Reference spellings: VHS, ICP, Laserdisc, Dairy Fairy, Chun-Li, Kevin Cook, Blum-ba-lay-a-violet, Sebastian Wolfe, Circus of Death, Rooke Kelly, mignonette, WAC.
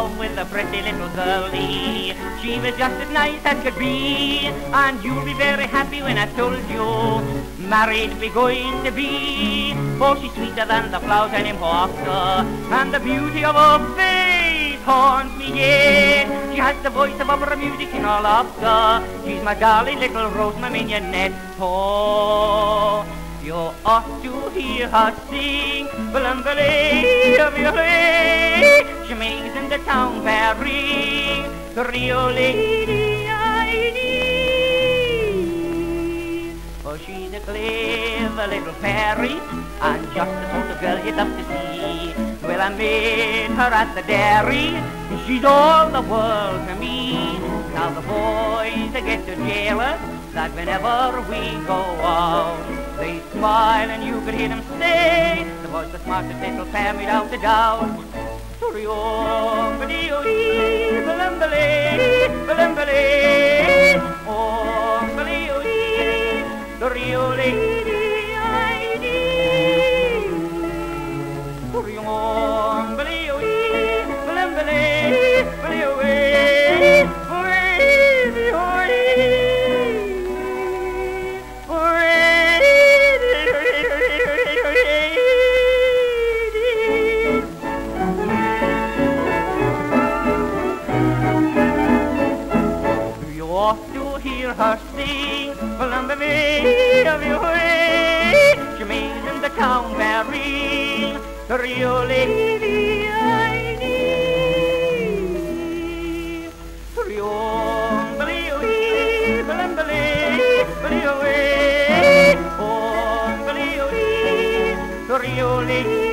love with a pretty little girlie. She was just as nice as could be, and you'll be very happy when I told you married we're going to be. For she's sweeter than the flowers and imposter, and the beauty of her face haunts me yet. She has the voice of opera music in all of her. She's my darling little rose, my mignonette. Oh, you ought to hear her sing, Blum-ba-lay-a-violet. She makes in the town fair ring, the real lady I need. For she's a clever little fairy, and just the sort of girl you'd love to see. Well, I met her at the dairy, and she's all the world to me. Now the boys, they get so jealous that whenever we go out, they smile and you could hear them say, the boy's the smartest little fair without a doubt. Hear her sing, Blum-ba-lay-a-violet. She made in the town fair ring, the real lady I need. Blum-ba-lay-a-violet, the real lady.